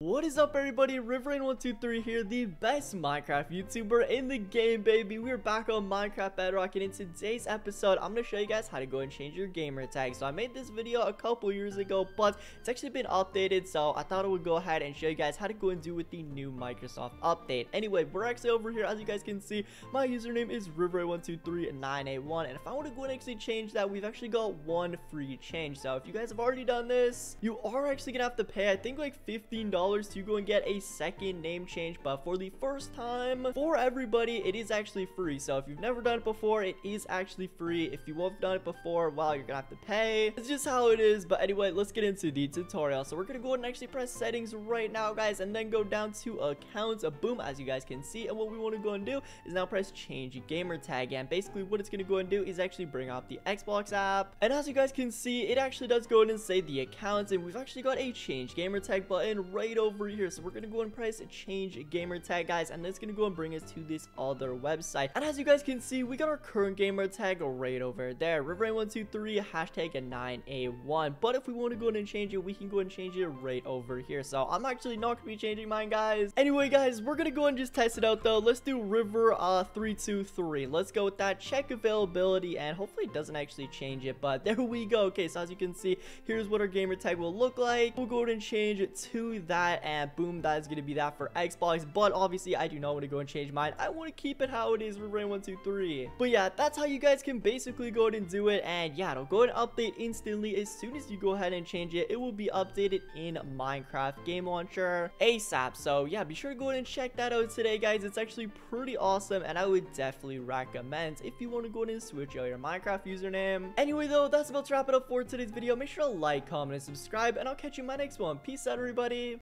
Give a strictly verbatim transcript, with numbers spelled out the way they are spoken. What is up, everybody? Riverrain one two three here, the best Minecraft YouTuber in the game, baby. We're back on Minecraft Bedrock, and in today's episode, I'm going to show you guys how to go and change your gamer tag. So I made this video a couple years ago, but it's actually been updated, so I thought I would go ahead and show you guys how to go and do with the new Microsoft update. Anyway, we're actually over here. As you guys can see, my username is Riverrain one two three nine eight one, and if I want to go and actually change that, we've actually got one free change. So if you guys have already done this, you are actually going to have to pay, I think, like fifteen dollars to go and get a second name change, but for the first time for everybody it is actually free. So if you've never done it before, it is actually free. If you have done it before, well, you're gonna have to pay. It's just how it is. But anyway, let's get into the tutorial. So we're gonna go ahead and actually press settings right now, guys, and then go down to accounts. A boom, as you guys can see. And what we want to go and do is now press change gamer tag, and basically what it's gonna go and do is actually bring up the Xbox app. And as you guys can see, it actually does go ahead and say the accounts, and we've actually got a change gamer tag button right over here. So we're gonna go and press change gamer tag, guys, and it's gonna go and bring us to this other website. And as you guys can see, we got our current gamer tag right over there, Riverrain one two three hashtag nine eight one. But if we want to go in and change it, we can go and change it right over here. So I'm actually not gonna be changing mine, guys. Anyway, guys, we're gonna go and just test it out though. Let's do river uh three two three. Let's go with that. Check availability, and hopefully it doesn't actually change it, but there we go. Okay, so as you can see, here's what our gamer tag will look like. We'll go ahead and change it to that, and boom, that is going to be that for Xbox. But obviously I do not want to go and change mine. I want to keep it how it is, Riverrain one two three. But yeah, that's how you guys can basically go ahead and do it. And yeah, it'll go and update instantly. As soon as you go ahead and change it, it will be updated in Minecraft game launcher ASAP. So yeah, be sure to go ahead and check that out today, guys. It's actually pretty awesome, and I would definitely recommend if you want to go ahead and switch out your Minecraft username. Anyway though, that's about to wrap it up for today's video. Make sure to like, comment, and subscribe, and I'll catch you in my next one. Peace out, everybody.